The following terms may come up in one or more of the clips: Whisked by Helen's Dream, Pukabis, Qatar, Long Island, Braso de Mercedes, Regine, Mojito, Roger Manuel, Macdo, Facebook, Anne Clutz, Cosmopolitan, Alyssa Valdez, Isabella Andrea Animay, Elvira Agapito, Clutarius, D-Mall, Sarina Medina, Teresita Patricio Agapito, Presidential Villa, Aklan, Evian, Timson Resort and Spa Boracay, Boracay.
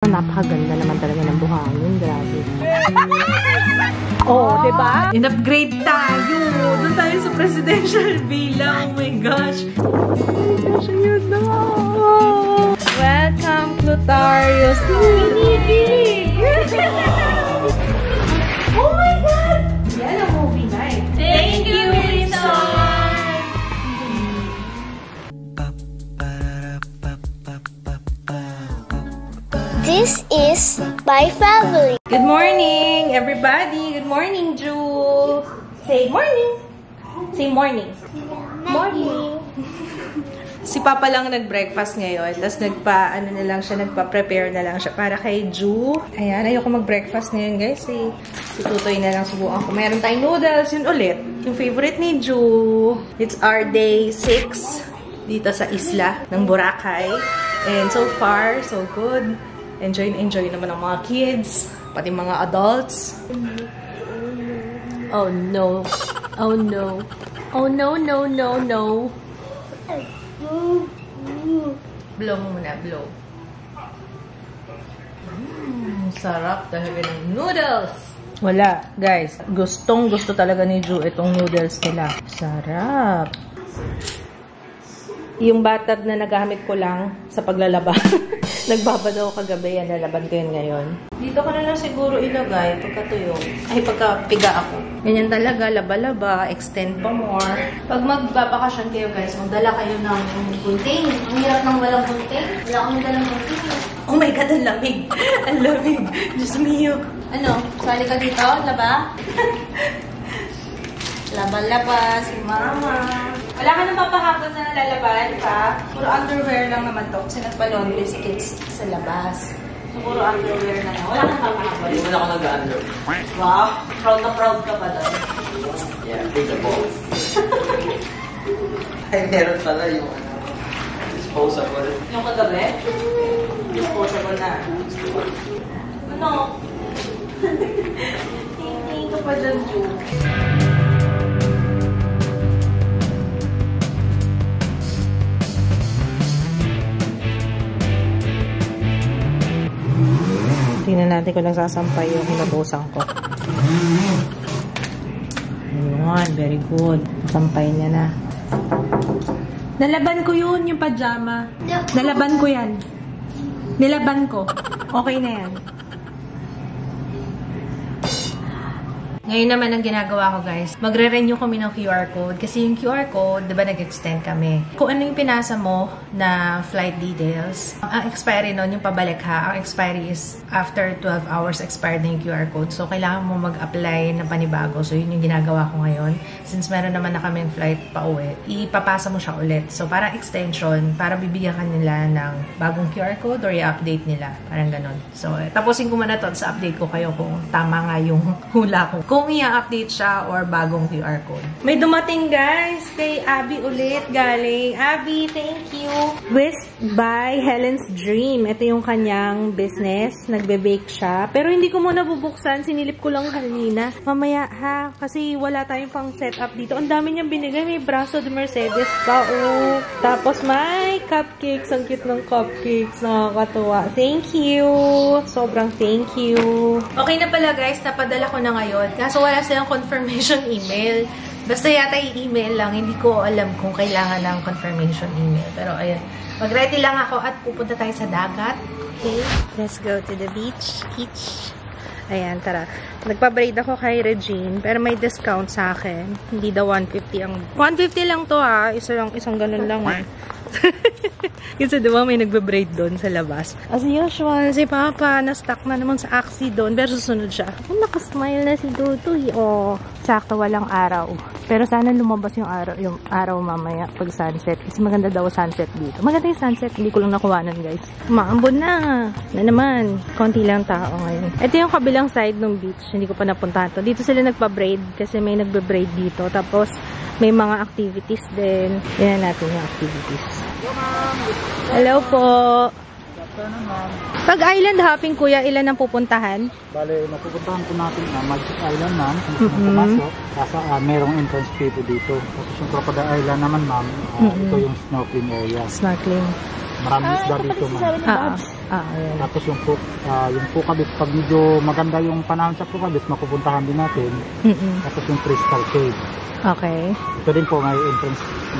Napakaganda naman talaga ng buhangin. Grabe. Oh, diba? In-upgrade tayo. Doon tayo sa Presidential Villa. Oh my gosh. Oh my gosh, ayun na. Welcome, Clutarius. Mini-big. Oh my God. Yan ang movie night. Thank you, Vincent. This is my family. Good morning, everybody. Good morning, Ju. Say morning. Say morning. Morning. Si Papa lang nag-breakfast ngayon. Tapos nagpa-prepare na lang siya para kay Ju. Ayan, ayoko mag-breakfast ngayon, guys. Si Tutoy na lang subukan ko. Meron tayong noodles. Yun ulit. Yung favorite ni Ju. It's our day 6 dito sa isla ng Boracay. And so far, so good. Enjoy naman ang mga kids, pati mga adults. Oh no. Oh no. Oh no, no, no, no. Blow mo muna, blow. Sarap talaga ng noodles. Wala, guys. Gustong gusto talaga ni Ju itong noodles nila. Sarap. Yung bathtub na nagamit ko lang sa paglalaba. Nagbabadaw kagabi, yan lalaban ko yun ngayon. Dito ko na lang siguro ilagay pagkatuyo. Ay, pagkapiga ako. Ganyan talaga, laba-laba, extend pa more. Pag magbabakasyon kayo guys, magdala kayo ng bunting. Ang hirap ng walang bunting. Wala akong dalang bunting. Oh my God, ang lamig. Ang lamig. Diyos mio. Ano, sali ka dito? Laba? Laba-laba si Mama. Wala ka nang papahapon na nalalaban, pa. Puro underwear lang naman to. Kasi nagpa-laundry si kids sa labas. So, puro underwear na lang. Wala ka papahapon. Hindi mo na ako nag-underwear. Wow. Proud na proud ka pa doon. Yeah, big the balls. Ay, meron pala yung ano. Disposable. Yung kagabi? Disposable na. Ano? Hindi ka pa dyan, Ju. Tingnan natin kung nagsasampay yung hinabusan ko. Ayan, very good. Sampay niya na. Nalaban ko yun, yung pajama. Nalaban ko yan. Nilaban ko. Okay na yan. Ngayon naman ang ginagawa ko guys, magre-renew kami ng QR code. Kasi yung QR code, diba nag-extend kami. Kung ano yung pinasa mo na flight details, ang expiry nun, yung pabalik ha, ang expiry is after 12 hours expired na yung QR code. So, kailangan mo mag-apply na panibago. So, yun yung ginagawa ko ngayon. Since meron naman na kaming flight pa uwi, ipapasa mo siya ulit. So, parang extension, para bibigyan ka nila ng bagong QR code or i-update nila. Parang ganun. So, tapusin ko muna to sa update ko kayo kung tama nga yung hula ko. Kung i-update siya or bagong QR code. May dumating guys kay Abby ulit galing. Abby, thank you. Whisked by Helen's Dream. Ito yung kanyang business. Nagbe-bake siya. Pero hindi ko muna bubuksan. Sinilip ko lang kanina. Mamaya ha. Kasi wala tayong pang setup dito. Ang dami niyang binigay. May braso de Mercedes pa. Oh. Tapos may cupcakes. Ang cute ng cupcakes. Nakakatuwa. Thank you. Sobrang thank you. Okay na pala guys. Napadala ko na ngayon. So, wala silang confirmation email. Basta yata i-email lang. Hindi ko alam kung kailangan ng confirmation email. Pero, ayun. Mag-ready lang ako at pupunta tayo sa dagat. Okay. Let's go to the beach. Beach. Ayan, tara. Nagpa-braid ako kay Regine. Pero may discount sa akin. Hindi daw 150 ang... 150 lang to, ha. Isang ganun lang, ha. Kasi diba may nagbe-braid doon sa labas. As usual, si Papa na-stuck na naman sa aksi doon. Pero susunod siya. Oh, nakasmile na si Dutoy. Oh, sakto walang araw. Pero sana lumabas yung araw mamaya pag sunset. Kasi maganda daw sunset dito. Maganda yung sunset. Hindi ko lang nakuha nun, guys. Maambon na. Na naman. Konti lang tao ngayon. Ito yung kabilang side ng beach. Hindi ko pa napuntahan to. Dito sila nagpa-braid kasi may nagbe-braid dito. Tapos, may mga activities din. Yan natin yung activities. Hello po. Pag island hopping, kuya, ilan ang pupuntahan? Bale, mapupuntahan po natin na Magic Island, ma'am. Pumasok. Kasi merong entrance fee dito. Tapos yung Crocodile Island naman, ma'am. Ito yung snorkeling area. Snorkeling. Maraming isda dito, ma'am. Tapos yung Pukabis, pag medyo maganda yung panahon sa Pukabis, mapupuntahan din natin. Tapos yung Crystal Cave. Okay. Ito din po, may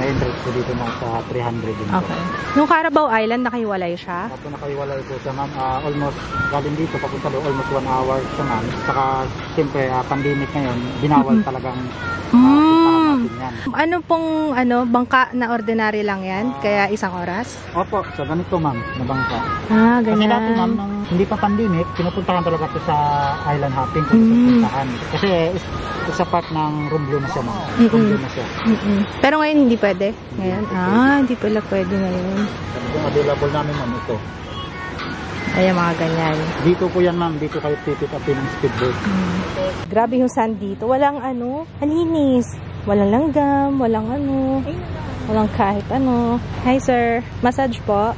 entrance po dito mga sa 300 din. Okay. Yung Carabao Island, nakahiwalay siya? Opo, nakahiwalay po siya, ma'am. Almost, galing dito, papunta doon, almost 1 hour siya, ma'am. Saka, siyempre, pandemic ngayon, binawal talagang Ano pong bangka na ordinary lang yan? Kaya isang oras? Opo, so ganito ma'am, na bangka. Ah, ganyan. Kasi dati ma'am, hindi pa pandemic, pinupuntahan talaga ito sa island hopping kung pinupuntahan. Kasi isa part ng rumblo na siya ma'am. Rumblo na siya. Pero ngayon hindi pwede? Ngayon? Hindi pala pwede ngayon. Yung available namin ma'am ito. Ayan, mga ganyan. Dito po yan ma'am, dito kayo titipapin ng speedboat. Grabe yung sand dito, walang maninis. Walang langgam, walang walang kahit ano. Hi sir, massage po.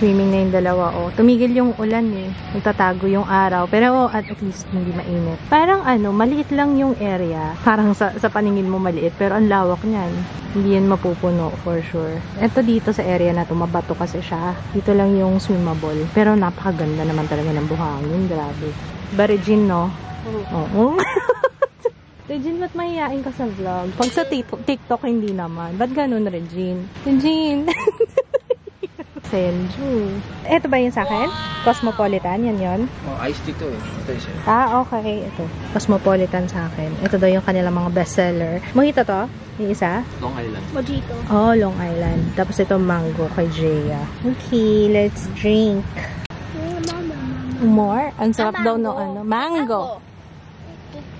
Swimming na yung dalawa, Tumigil yung ulan eh. Nagtatago yung araw. Pero at least hindi mainit. Parang maliit lang yung area. Parang sa paningin mo maliit, pero ang lawak niyan. Hindi yan mapupuno for sure. Ito dito sa area na to, mabato kasi siya. Dito lang yung swimmable. Pero napakaganda naman talaga ng buhangin. Grabe. Ba Regine, no? Oo. Regine, ba't mahihain ka sa vlog? Pag sa TikTok, hindi naman. Ba't ganun, Regine? Regine! Senju. Ito ba yun sa akin? Cosmopolitan, yan yun? Ice dito eh. Ito siya. Okay. Ito. Cosmopolitan sa akin. Ito daw yung kanilang mga bestseller. Mojito to? Yung isa? Long Island. Mojito. Long Island. Tapos ito mango kay Jaya. Okay, let's drink. More? Ang sarap daw ng mango.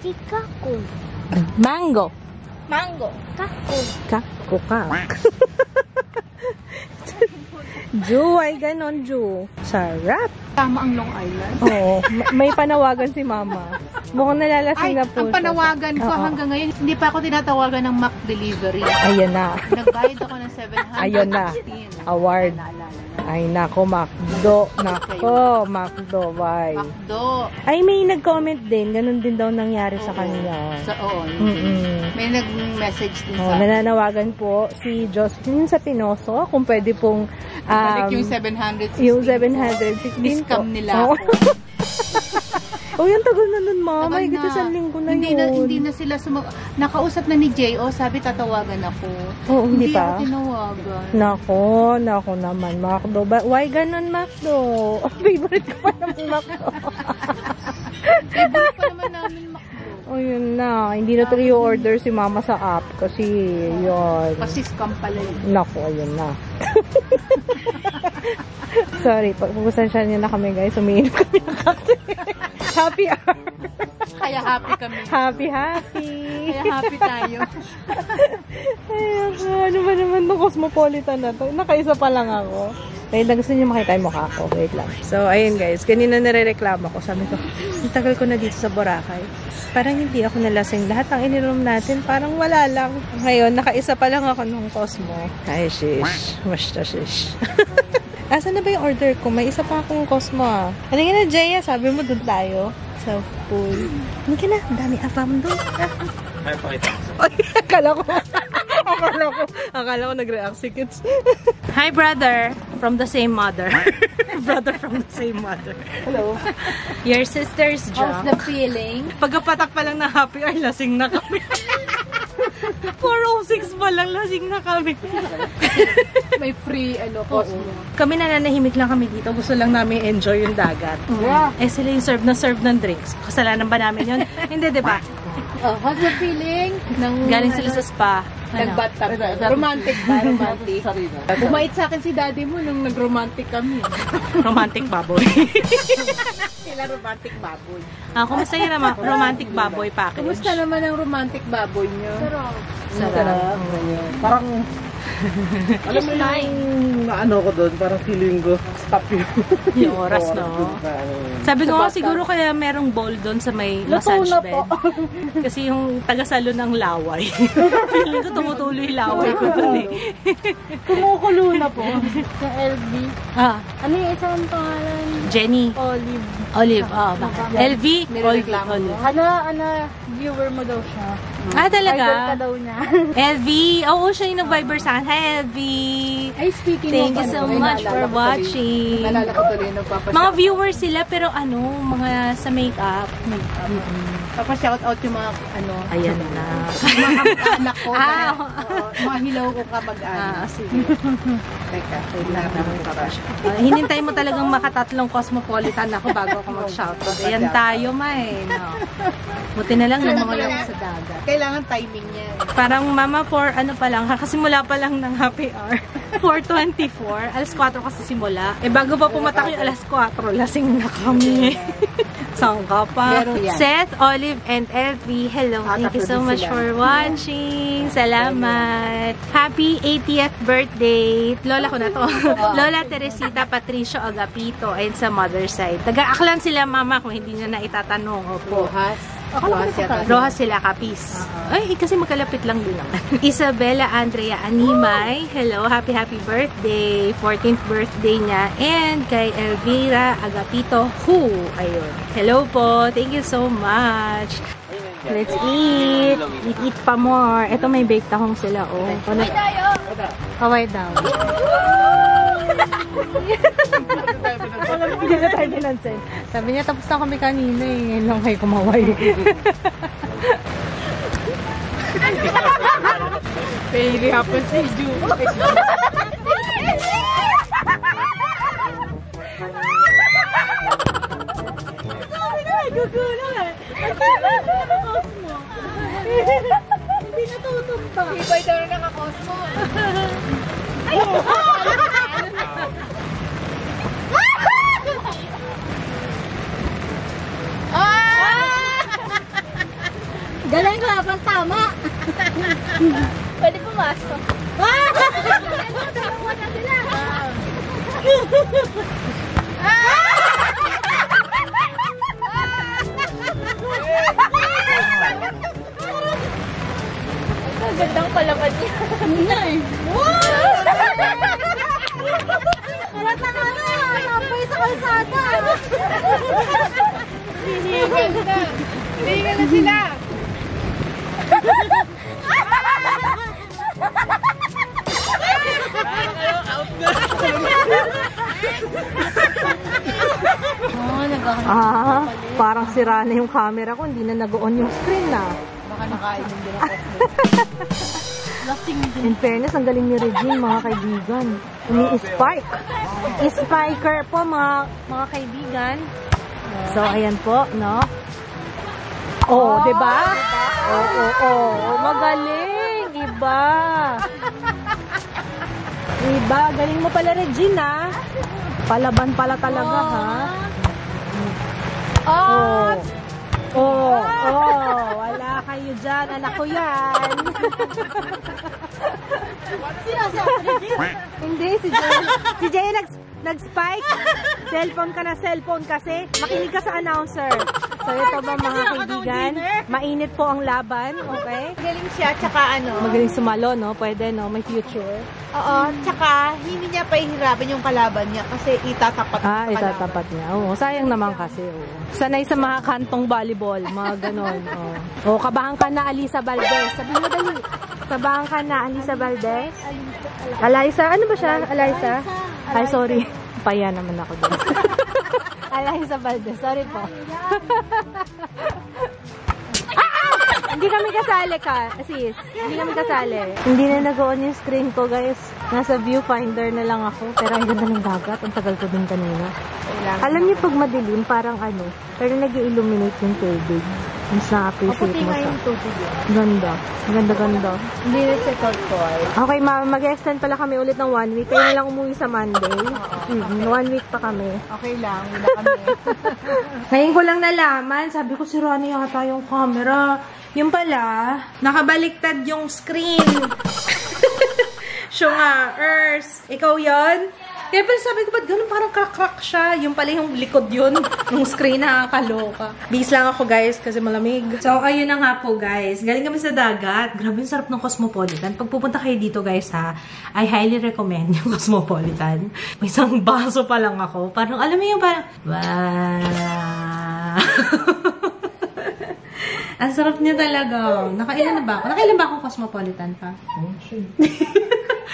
Kako. Mango. Mango. Kako. Kako ka. Ju, ay ganon, Ju. Sarap. Tama ang Long Island. May panawagan si Mama. Mukhang nalalasing na po. Ang panawagan ko hanggang ngayon, hindi pa ako tinatawagan ng Mac Delivery. Ayan na. Nag-guide ako ng 700. Ayan na. Award. Ay nako, Macdo. Nako, Macdo, bye. Macdo. Ay, may nag-comment din. Ganun din daw nangyari sa kanya. May nag-message din sa akin. Nananawagan po si Jocelyn sa Pinoso. Kung pwede pong balik yung 716. Yung 716 po. Scam nila ako. Yung tagal na nun, Mama. Ay, gito sa linggo na yun. Hindi na sila nakausap na ni J.O. Sabi, tatawagan ako. Hindi pa. Hindi ako tinawagan. Nako naman, Macdo. Why ganun, Macdo? Favorite ko pa naman, Macdo. Favorite pa naman namin, Macdo. Yun na. Hindi na tuloy order si Mama sa app. Kasi, yun. Kasi scam pala yun. Nako, ayun na. Sorry, pagpusansya niyo na kami, guys. Umiinom kami ng cocktail. Happy hour. Kaya happy kami. Happy. Kaya happy tayo. Ano ba naman itong Cosmopolitan na to? Nakaisa pa lang ako. Wait lang, gusto niyo makita yung mukha ko. Wait lang. So, ayun guys. Kanina nare-reklamo ko. Sabi ko, ang tagal ko na dito sa Boracay. Parang hindi ako nalasing. Lahat ng ininom natin, parang wala lang. Ngayon, nakaisa pa lang ako nung Cosmo. Ay, shish. Basta shish. Asan na ba yung order ko? May isa pa akong Cosmo Ano yun na, Jaya? Sabi mo doon tayo. Sa pool. Hindi ka na. Ang dami afam doon. May pakita ko. Akala ko nag-react si kids. Hi, brother. From the same mother. Brother from the same mother. Hello. Your sister's job. How's the feeling? Pagkapatak pa lang na happy hour, lasing na kami. 4:06 pa lang, lasing na kami. May free, Cosmo. Kami nananahimik lang kami dito. Gusto lang namin enjoy yung dagat. Yeah. Sila yung serve na serve ng drinks. Kasalanan ba namin yun? Hindi, diba? How's the feeling? Galing sila sa spa. Nagbatap. Romantic ba? Romantic. Bumait sa akin si daddy mo nung nag-romantic kami. Romantic baboy. Sila romantic baboy. Kumusta yun naman? Romantic baboy package. Kumusta naman ang romantic baboy nyo? Sarap. Parang, alam mo ko doon, parang feeling ko, stop yung oras, no? Sabi ko, siguro kaya merong bowl doon sa may massage bed. Kasi yung tagasalo ng laway. Feeling ko tumutuloy laway ko doon eh. Kumukulo na po. Yung LV. Ano yung isang pangalan? Jenny. Olive. Olive, LV? Olive. Ano, viewer mo daw siya. Talaga? Idol ka daw niya. LV, siya yung nag-viber sa akin. heavy. Ay, speaking thank you so much for watching. Mga viewers sila, pero ano, mga sa makeup. Papashout out yung mga ano. Ayan na. Anak ko. Mga hilaw ko kapag ano. Sige. Teka, hinintay mo talagang makatatlong Cosmopolitan ako bago ako mag-shout out. Ayan tayo, May. Buti na lang namawala ko sa dagat. Kailangan timing niya. Parang mama for ano pa lang, kasimula pa lang ng happy hour. 4:24. Alas 4 kasi simula. Eh bago pa pumatak yung alas 4, lasing na kami. Sangka pa. Seth, Olive, and Evie, hello. Thank you so much for watching. Salamat. Happy 80th birthday. Lola ko na to. Lola Teresita Patricio Agapito and sa mother side. Taga-Aklan sila mama kung hindi nyo na itatanong. Opo. Rojas sila, Kapis. Ay, kasi magkalapit lang din naman. Isabella Andrea Animay, hello, happy birthday. 14th birthday niya. And kay Elvira Agapito, who? Ayun. Hello po, thank you so much. Let's eat. Eat pa more. Ito may baked tahong sila, oh. Kaway tayo. Kaway daw. Hindi na tayo binansin. Sabi niya, tapos na kami kanina eh. Ngayon lang kayo kumaway. Pwede hapon si Ju. Sabi na, gugulang eh. At nakakos mo. Hindi natutunta. Hindi ba ito na nakakos mo eh? Ay! Galing ko habang tama. Pwede pumasok. Tawa na sila. Ang gandang palabad niya. Nay! Karata na na! Napay sa kalsada! Hinihingal na! Hinihingal na sila! Ah, parang sira na yung camera ko, hindi na nag-on yung screen na. Baka nakain yung dinakot. In fairness, ang galing ni Regine, mga kaibigan. Umi-spike. Spiker po, mga kaibigan. So, ayan po, no? Oh, diba? Oo. Magaling. Iba. Galing mo pala, Regina. Palaban pala talaga, ha? Oh. Wala kayo dyan. Anak ko yan. Hindi, si Jay nag-spike. Cellphone ka na cellphone kasi. Makinig ka sa announcer. So, ito ba mga kaibigan? Mainit po ang laban, okay? Magaling siya, tsaka ano? Magaling sumalo, no? Pwede, no? May future. Oo, tsaka hindi niya pahihirapin yung kalaban niya kasi itatapat niya. Itatapat niya. Oo, sayang naman kasi. Sanay sa mga kantong volleyball, mga ganon. Oo, kabahan ka na, Alyssa Valdez. Sabi mo dali. Kabahan ka na, Alyssa Valdez. Alyssa? Ano ba siya? Alyssa? Ay, sorry. Paya naman ako doon. Alyssa Valdez. Sorry po. Hindi kami kasali ka. Sis, hindi kami kasali. Hindi na nag-on yung screen ko, guys. Nasa viewfinder na lang ako. Pero ang ganda ng dagat. Ang tagal ko din kanina. Alam niyo pag madilim, parang ano. Pero nag-i-illuminate yung tubig. Mas na-appreciate mo siya. Ganda. Ganda. Hindi na-check-out ko ay. Okay, mag-extend pala kami ulit ng 1 week. Kaya na lang umuwi sa Monday. 1 week pa kami. Okay lang. Wala kami. Ngayon ko lang nalaman. Sabi ko, sira na yata yung camera. Yung pala, nakabaliktad yung screen. Siya nga, Urs. Ikaw yon? Kaya pala sabi ko, ba't ganun parang krak-krak siya? Yung pala yung likod yun, yung screen na kaloka. Bis lang ako guys, kasi malamig. So, ayun na nga po guys. Galing kami sa dagat. Grabe yung sarap ng Cosmopolitan. Pag pupunta kayo dito guys ha, I highly recommend yung Cosmopolitan. May isang baso pa lang ako. Parang, alam mo yung parang, wow! Ang sarap niya talaga. Nakailan na ba ako? Nakailan ba akong Cosmopolitan pa?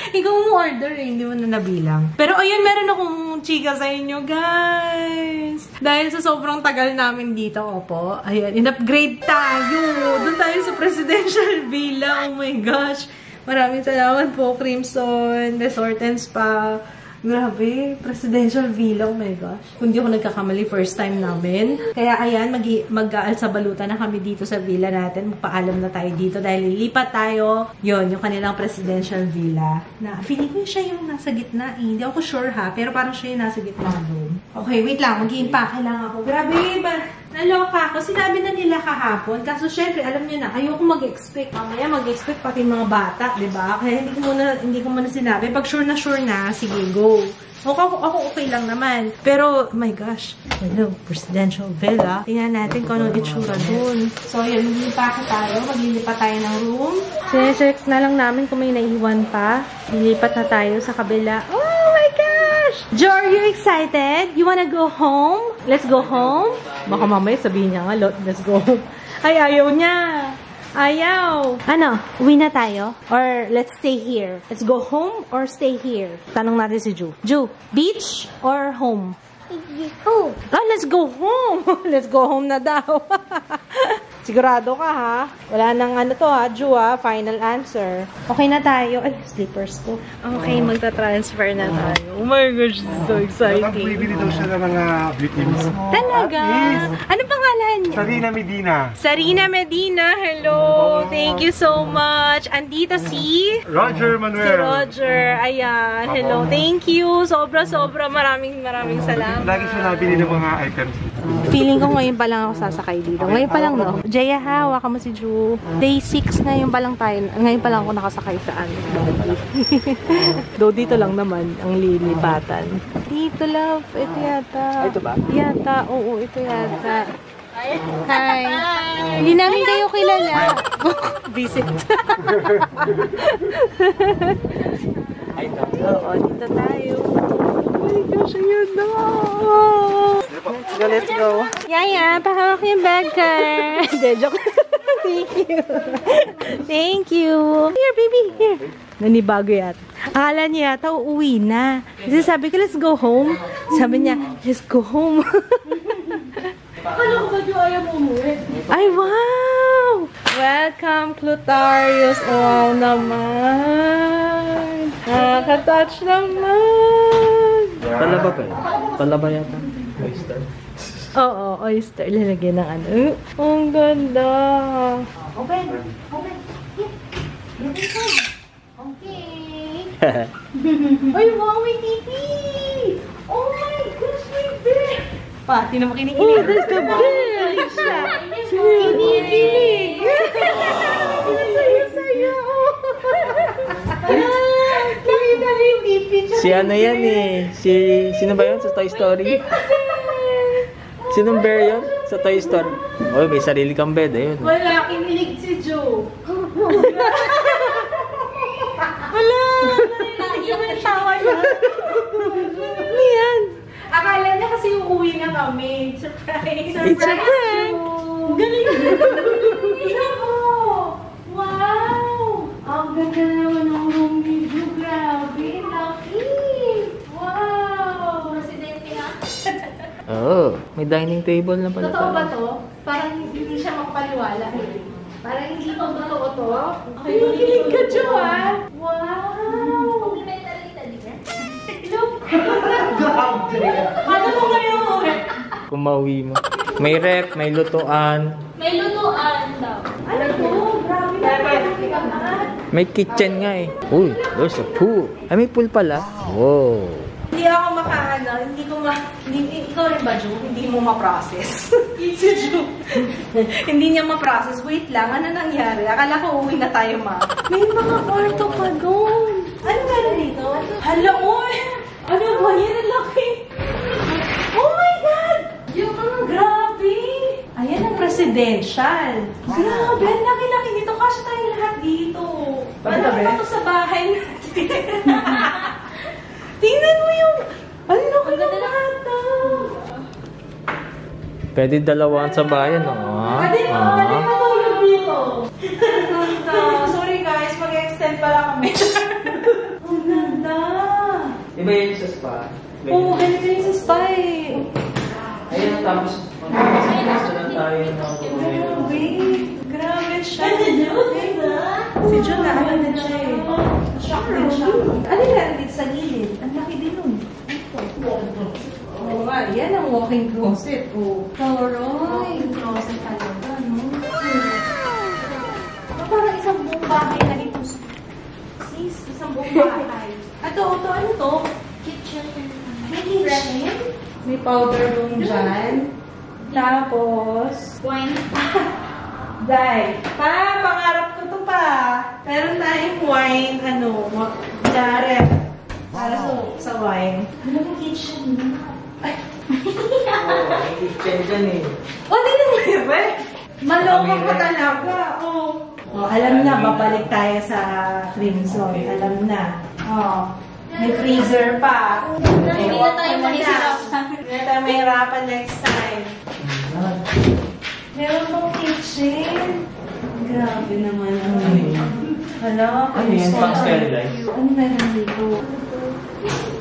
Ikaw mo order eh, hindi mo na nabilang. Pero ayun, meron akong chika sa inyo, guys. Dahil sa sobrang tagal namin dito, opo, ayan, in-upgrade tayo. Doon tayo sa Presidential Villa. Oh my gosh. Maraming salamat po, Timson Resort and Spa. Grabe, Presidential Villa, oh my gosh. Kung di ako nagkakamali, first time namin. Kaya ayan, mag-aalsabalutan na kami dito sa villa natin. Magpaalam na tayo dito dahil lilipat tayo. Yun, yung kanilang Presidential Villa. Na, feeling ko siya yung nasa gitna eh. Hindi ako sure ha, pero parang siya yung nasa gitna doon. Okay, wait lang, mag-iimpake lang ako. Grabe, naloka ako. Sinabi na nila kahapon. Kaso syempre, alam niyo na, ayoko mag-expect. Mamaya mag-expect pati mga bata, diba? Kaya hindi ko muna sinabi. Pag sure na sure na, sige, go. Ako okay lang naman. Pero, oh my gosh. Hello, Presidential Villa. Tingnan natin kung anong itsura dun. So, yun. Lilipat tayo. Maglilipat tayo ng room. Sine-check na lang namin kung may naiwan pa. Lilipat na tayo sa kabila. Oh my gosh! Jor, you excited? You wanna go home? Let's go home? Baka mamaya sabihin niya nga, let's go home. Ay, ayaw niya. Ayaw! Ano? Uwi na tayo? Or let's stay here? Let's go home or stay here? Tanong natin si Ju. Ju, beach or home? Home. Oh, let's go home! Let's go home na daw. Sigurado ka ha? Wala nang ano to ha, Ju ha? Final answer. Okay na tayo. Ay, slippers ko. Okay, magta-transfer na tayo. Oh my gosh, this is so exciting. Parang bibili daw siya ng mga victims. Talaga? Ano pangalan niya? Sarina Medina. Sarina Medina, hello. Thank you so much. Andito si? Roger Manuel. Si Roger. Ayan, hello. Thank you. Sobra-sobra. Maraming salamat. Lagi siya nabili ng mga items. Feeling ko ngayon pa lang ako sasakay dito. Ngayon pa lang, no? Jaya, ha? Waka mo si Ju. Day 6 ngayon pa lang tayo. Ngayon pa lang ako nakasakay saan. Though dito lang naman ang lilipatan. Dito, love. Ito yata. Ito ba? Yata. Oo, ito yata. Hi. Hindi namin kayo kilala. Visit. Oo, dito tayo. Oh my gosh, ayun na. Let's go, let's go. Yaya, pakawak yung bag ka. De, joke. Thank you. Thank you. Here, baby, here. Nanibago yata. Akala niya yata, uuwi na. Kasi sabi ko, let's go home. Sabi niya, let's go home. Akala ko ba yung ayaw mo umuwi? Ay, wow! Welcome, Clutarius. Wow naman. Nakatouch naman. Palaba pa yun. Palaba yata. Oyster. Oo, oyster. Lalagyan ng ano. Ang ganda. Open. Open. Okay. Ay, wow, may titi. Oh my gosh, may bed. Pati na makinikinig. Oh, that's the bed. Kinikinig. Sayo. Nakita na yung titi. Si ano yan eh. Sino ba yun sa Toy Story? Sinong bear yun? Sa Toy Story. Oy, may sarili kang bed. Ayun. Wala, kinilig si Joe. Wala! Yung may tawa yun. Ano yan? Akala niya kasi uuwi na kami. Surprise! It's a prank! Galing! Ina ko! Wow! Ang ganda naman ang room ni Joe. Grabe! Lucky! Wow! Residente ha? Oh, may dining table na pala. Totoo ba to? Parang hindi siya makapaliwala. Parang hindi pa totoo to. Okay, kilig ka dyan ah! Wow! Complimentary talaga. Look! Ano mo ngayon ulit? Kumawi mo. May rep, may lutuan. May lutuan daw. Ano to? Grabe na. May kitchen nga eh. Uy, there's a pool. Ay, may pool pala. Wow! Hindi ako makaano, ikaw rin ba, Ju? Hindi mo ma-process. Si Ju. Hindi niya ma-process. Wait lang, ano nangyari? Akala ko uuwi na tayo, ma. May mga kwarto pa doon. Ano meron dito? Hala, oy! Ano ba yan? Ang laki! Oh my God! Yung mga grabe! Ayan ang presidential. Grabe, ang laki-laki dito. Kasi tayo lahat dito. Malaki pa to sa bahay natin. Tingnan mo yung... Ano ka na lahat? Pwede dalawaan sa bayan, o. Pwede matulog dito. Sorry guys, mag-extend pala kami. Di ba yun sa spa? Oo, ganito yun sa spa eh. Ayun, tapos mag-restaurant tayo ng grabe! Grabe siya! Si John naalan din siya eh. Shock rin siya. Ano yung nandit sa gilid? Ang laki din nun. Oo nga, yan ang walking closet. Karoy! Walking closet talaga, no? Parang isang buong bahay na ito. Sis, isang buong bahay. Ito, ano to? Kitchen. May kitchen? May powder room dyan. Tapos... wine. Dahil, pangarap ko to pa. Meron tayong wine, ano, darep. Para sa wine. Ano yung kitchen? Oo, may kitchen dyan eh. O, tingnan mo yun ba? Malokang ko talaga. O, alam na, babalik tayo sa Crimson. Alam na. O, may freezer pa. Hindi na tayo mahihirapan. Hindi na tayo mahihirapan next time. Meron pong kitchen. Grabe naman. Hala, ano yun? Pang sterilize? Ano meron dito?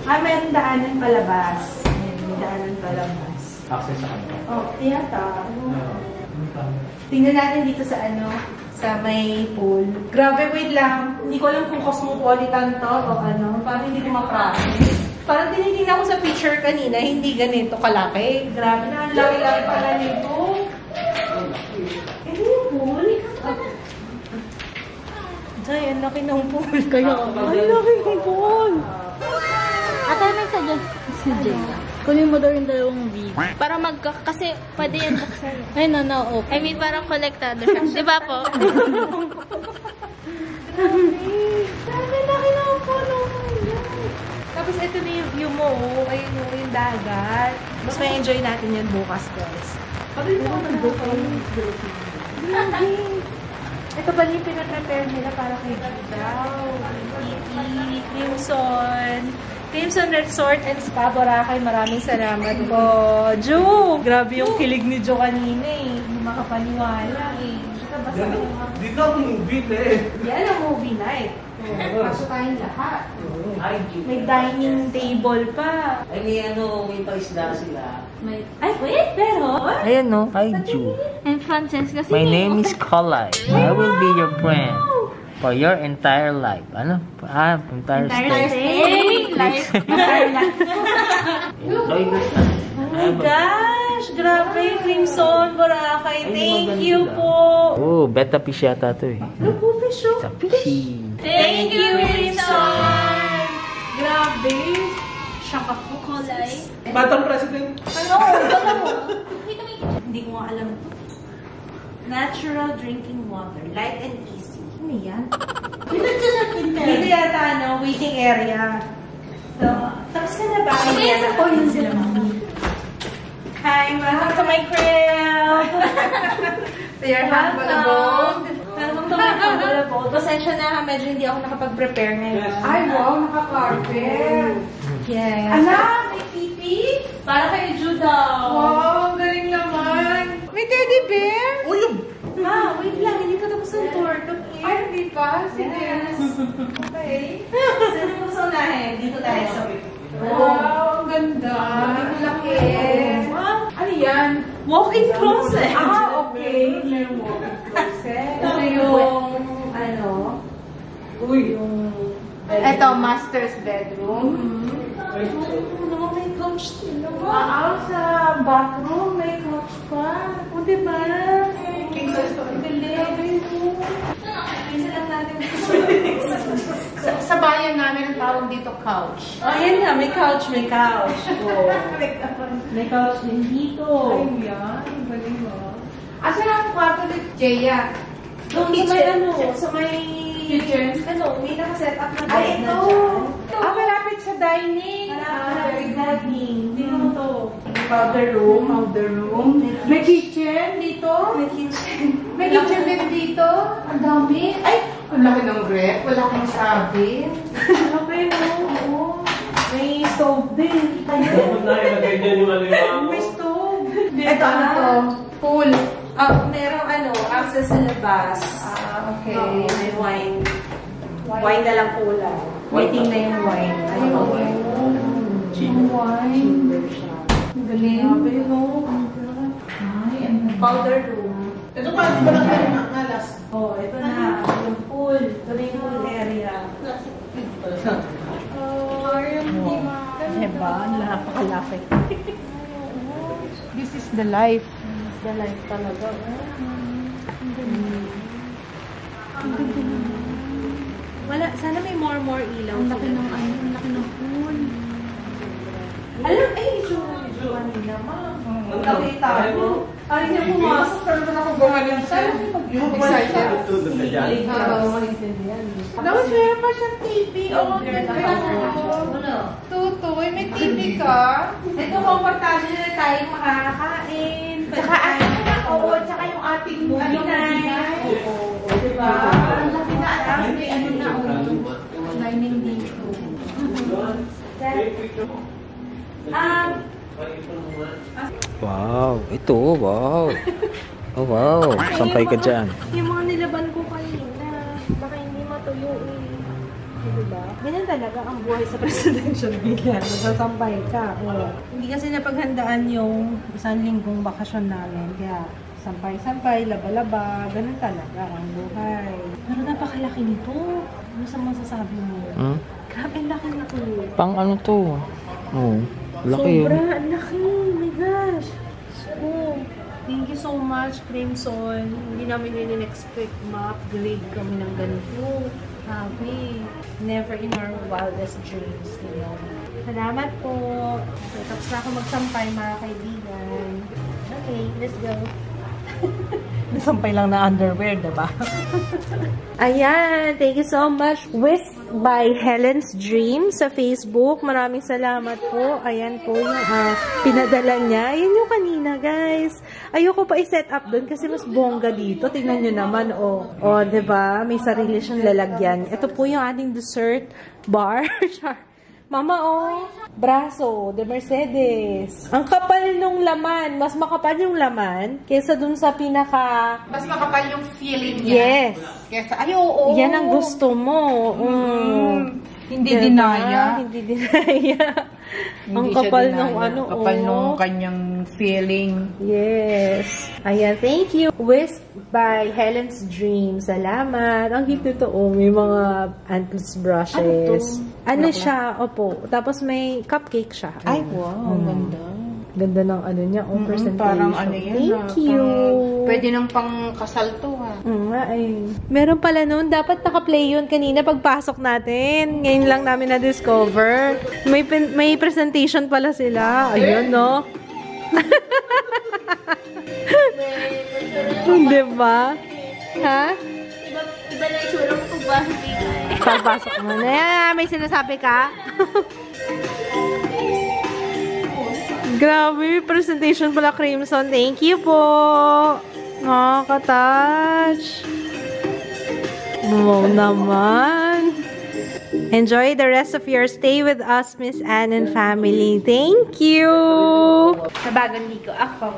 Ah, meron daanan palabas. Meron daanan palabas. Access sa kanila? O, tiyata. Tingnan natin dito sa ano. Sa may pool. Grabe, wait lang. Hindi ko alam kung Cosmopolitan to o ano. Parang hindi ko ma-practice. Parang tinitingnan ko sa picture kanina, hindi ganito kalaki. Grabe na, laki-laki pala nito. Ano yung pool? Ikaw ka na. Ay, ang laki ng pool. Kaya ang laki ng pool. At ano yung suggest? Kunin mo daw yung dalawang video. Para kasi pwede yan buksan. Ay, no, okay. I mean, parang konektado siya. Diba po? Grabe, laki na ang puno. Tapos, ito na yung view mo. Ayun yung dagat. Mas may enjoy natin yan bukas, guys. Pag-ibig ko mag-booking. Ito ba yung pinaprepare nila para kay Daw? Timson. Timson Resort and Spa Boracay. Maraming salamat po. Jo! Grabe yung kilig ni Jo kanina eh. Hindi makapaniwala eh. Dito ang movie na eh. Yan ang movie night. Pasok tayong lahat. May dining table pa. Ay, may ano, may paisla sila. Ay, wait, pero... Ayan o, hi Jo. I'm Francesca. My name is Colai. I will be your friend for your entire life. Ano? Ah, entire stay. Life. Enjoy this time. Oh my gosh! Grabe, Crimson Boracay. Thank you po. Oh, betta fish yata ito eh. Ano fish yun? Sa fish. Thank you, Crimson! Grabe. Shock ako, Colai. Batang president. Ano? Batang mo. Hindi ko alam ito. Natural drinking water. Light and easy. Ano yan? Dito yata, ano, waiting area. So, tapos ka na ba? Ayan ako yun sila mami. Hi, welcome to my crib! So, you're half balabog. Welcome to my crib balabog. Pasensya na, medyo hindi ako nakapag-prepare ngayon. Ay, wow, nakaparpare. Yes. Anak, may pipi? Para kay Judah. Wow, galing naman. May teddy bear? Uyog! Ah, wait lang, hindi ko tapos ang tour. Ay, hindi pa? Sige. Yes. Okay. Saan ko saunahin? Dito tayo sa wiki. Wow, ang ganda. Ang laki. Ano yan? Walk-in closet. Ah, okay. Yung walk-in closet. Ito yung, ano? Uy, yung... Ito, master's bedroom. Oh, may couch din naman. Ah, sa bathroom, may couch pa. O, diba? Sa bayan namin ang tawag dito couch. Oh, yan na. May couch, may couch. May couch din dito. Ayun yan. Galing mo. Asa na ang kwarto ni Jaya? Doon sa may ano, sa may kitchen. Ano, may nakaset up na dyan. Ay, ito. Ah, malapit sa dining. Malapit sa dining. Dito mo to. Powder room, outer room. May kitchen dito. May kitchen. May kitchen din dito. Ang dami. Ay! Ang laki ng ref. Wala kang sabi. Okay, oo. May stove din. Ayun. May stove. Ito, ano to? Pool. Merong ano, access sa labas. Ah, okay. May wine. Wine na lang pula. Waiting na yung wine. Ano wine? Wine. Galing. Ay, ano na. Powder room. Ito pa, ito lang kayo makalas. Oo, ito na. Yung pool. Ito na yung pool area. Oh, ayun, di ba? Diba? Napakalaki. This is the life. The life talaga. Wala, sana may more ilaw. Ang laki ng ano, ang laki ng pool. Alam, ay, ito kanina, ma'am. Ang nakita ko. Ay, niya pumasok, pero na ako gumaling siya. Yung excited. Nag-share pa siyang TV. Oo, tutoy, may TV ka. Ito, komportasyo na tayo makakain. Tsaka, oo, tsaka yung ating movie night. Oo, diba? Ang laki na alam, may ano na ulo. Lining dito. Wow, ito, wow. Oh, wow. Sampay ka dyan. Yung mga nilaban ko kanina, baka hindi matuyo eh. Diba? Ganyan talaga ang buhay sa Presidential Villa. Magsasampay ka. Oh. Hindi kasi napaghandaan yung isang linggong bakasyon namin. Kaya sampay-sampay, laba-laba. Ganun talaga ang buhay. Pero napakalaki nito. Ano sa masasabi mo? Hmm? Grabe, laki na to. Pang ano to? Oo. Laki sobra, yun. Laki. Oh my gosh. Oh, thank you so much, Crimson. Hindi namin yun in-expect ma-upgrade kami ng ganito. Happy. Never in our wildest dreams. You know? Salamat po. So, tapos na ako magsampay, mga kaibigan. Okay, let's go. Nasampay lang na underwear, diba? Ayan, thank you so much. Whisked by Helen's Dream sa Facebook. Maraming salamat po. Ayan po yung pinadala niya. Yun yung kanina, guys. Ayoko pa i-set up dun kasi mas bongga dito. Tingnan nyo naman, oh. Oh, diba? May sarili siyang lalagyan. Ito po yung ating dessert bar. Mama, oh. Braso, de Mercedes. Ang kapal nung laman. Mas makapal yung laman kesa dun sa pinaka... Mas makapal yung feeling niya. Yes. Kesa, ay, oo. Yan ang gusto mo. Hindi dinaya. Hindi dinaya. Ang kapal nung ano, oh. Kapal nung kanyang feeling. Yes. Ayan, thank you. Whisked by Helen's Dream. Salamat. Ang cute nito, oh. May mga antlers brushes. Ano siya? Opo. Tapos may cupcake siya. Ay, wow. Ganda. Ganda ng ano niya. Oh, presentation. Parang ano yan. Thank you. Pwede nang pang kasal to, ha? Ay. Meron pala noon. Dapat naka-play yun kanina pagpasok natin. Ngayon lang namin na-discover. May presentation pala sila. Ayun, no? Diba? Ha? Iba na isurang pagbasok dito. Pagbasok mo na. Ayan, may sinasabi ka? Grabe, presentation pala, Crimson. Thank you po. Nakaka-touch. Wow naman. Enjoy the rest of your stay with us, Miss Anne and family. Thank you. Nabagan di ko ako.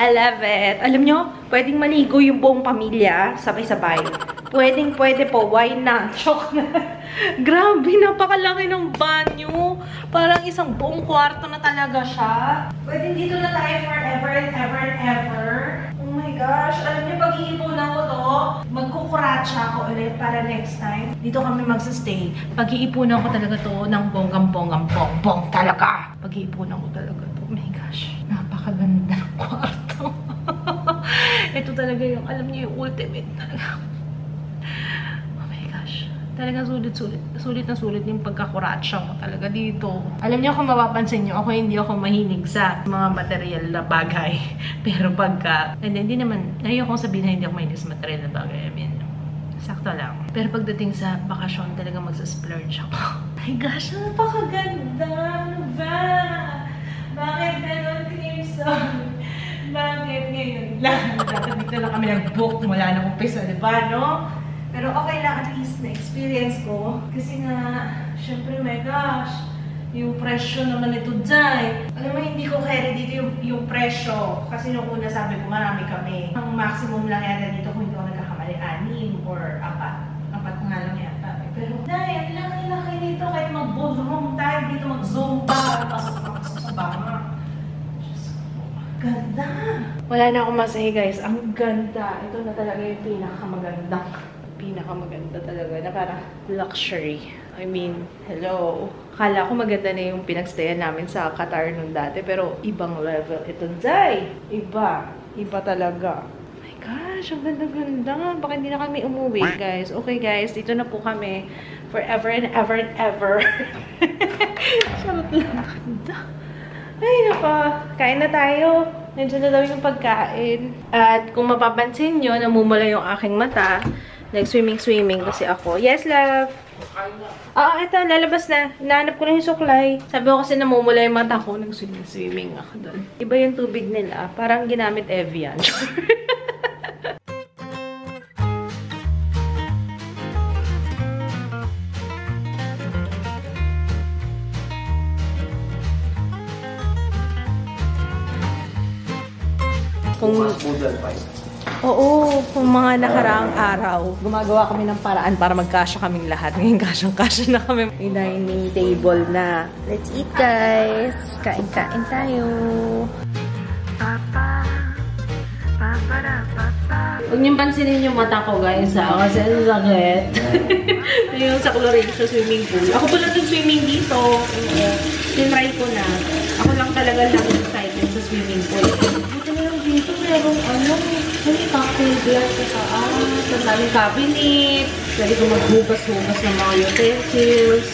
I love it. Alam nyo, pwedeng maligo yung buong pamilya sabay-sabay. Pwedeng-pwede po. Why not? Shock na. Grabe, napakalaki ng banyo. Parang isang buong kwarto na talaga siya. Pwedeng dito na tayo forever and ever and ever. Oh my gosh. Alam nyo, pag-iipunan ko to, magkukuracha ko ulit para next time. Dito kami magsustay. Pag-iipunan ko talaga to ng bonggang-bonggang-bongbong talaga. Pag-iipunan ko talaga to. Oh my gosh. Napakaganda ng kwarto. Ito talaga yung, alam niyo, yung ultimate talaga. Oh my gosh. Talagang sulit-sulit. Sulit na sulit yung pagkakuratsa mo talaga dito. Alam niyo, kung mapapansin niyo, ako hindi ako mahilig sa mga material na bagay. Pero pagka, and then, hindi naman, ayokong sabihin na hindi ako mahilig sa material na bagay. I mean, sakto lang. Pero pagdating sa bakasyon, talaga magsasplurge ako. My gosh, napakaganda! Ano ba? Bakit ganun, Crimson? Bakit ngayon lang? Dito lang kami nag-book. Wala na umpisa, di ba, no? Pero okay lang, at least na-experience ko. Kasi nga, syempre, my gosh, yung presyo naman ito dyan. Alam mo, hindi ko carry dito yung presyo. Kasi nung una sabi ko, marami kami. Ang maximum lang yata dito kung hindi ko nagkakamali, 6 or 4. 4 nga lang yata. Pero, dahil, ang laki-laki dito, kahit mag-ballroom tayo, dito mag-zumba, pasok sa bama. Diyos ko, ganda! Wala na akong masahe, guys. Ang ganda. Ito na talaga yung pinakamaganda talaga na parang luxury. I mean, hello. Akala ko maganda na yung pinagstayan namin sa Qatar nung dati, pero ibang level ito, Jai. Iba. Iba talaga. Oh my gosh, ang ganda-ganda. Baka hindi na kami umuwi, guys. Okay, guys, dito na po kami forever and ever and ever. Sarap lang. Ganda. Ay, nako. Kain na tayo. Nandiyan na daw yung pagkain. At kung mapapansin nyo, namumula yung aking mata. Nag-swimming kasi ako. Yes, love! Oo, ito. Lalabas na. Hinahanap ko na yung suklay. Sabi ko kasi namumula yung mata ko. Nag-swimming ako doon. Iba yung tubig nila. Parang ginamit Evian. Oo, kung mga nakaraang araw, gumagawa kami ng paraan para magkasya kaming lahat. Ngayon, kasyang-kasya na kami. May dining table na. Let's eat, guys! Kain-kain tayo! Huwag niyong pansinin yung mata ko, guys, ha? Kasi ang sakit. Yung sa Clutarius sa swimming pool. Ako pala nag-swimming dito. Tinry ko na. Ako lang talaga lang excited sa swimming pool. Dito meron ano, may cocktail glass sa taas, ang daming cabinet, pwede ko maghugas-hugas ng mga utensils.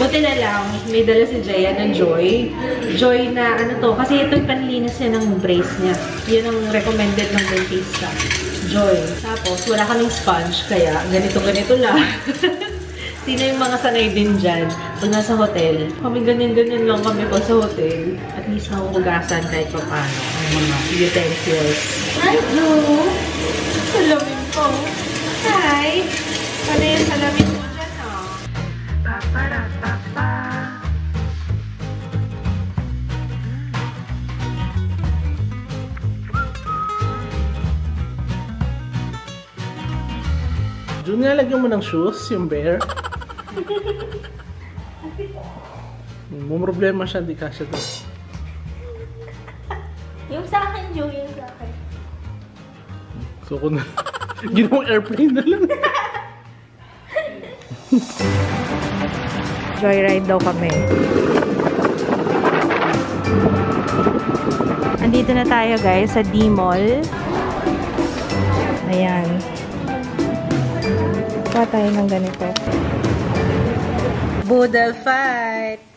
Buti na lang, may dala si Jaya ng Joy. Joy na ano to, kasi ito'y panlinis niya ng brace niya. Yun ang recommended ng dentista. Joy. Tapos, wala kaming sponge, kaya ganito-ganito lang. Sino yung mga sanay din dyan pag nasa hotel? Kami ganyan-ganyan lang kami pag sa hotel. At least nakukugasan kahit pa paano ang mga utensils. Hello! Salamin ko! Hi! Ano yung salamin ko dyan, oh? Paparapapa! Jun, nalagyan mo ng shoes, yung bear. May problema siya, di kasya to. Yung sa akin, Joe, yung sa akin. So, kung ginawang airplane na lang. Joyride daw kami. Andito na tayo, guys, sa D-Mall. Ayan. Kuha tayo ng ganito. Boodle fight!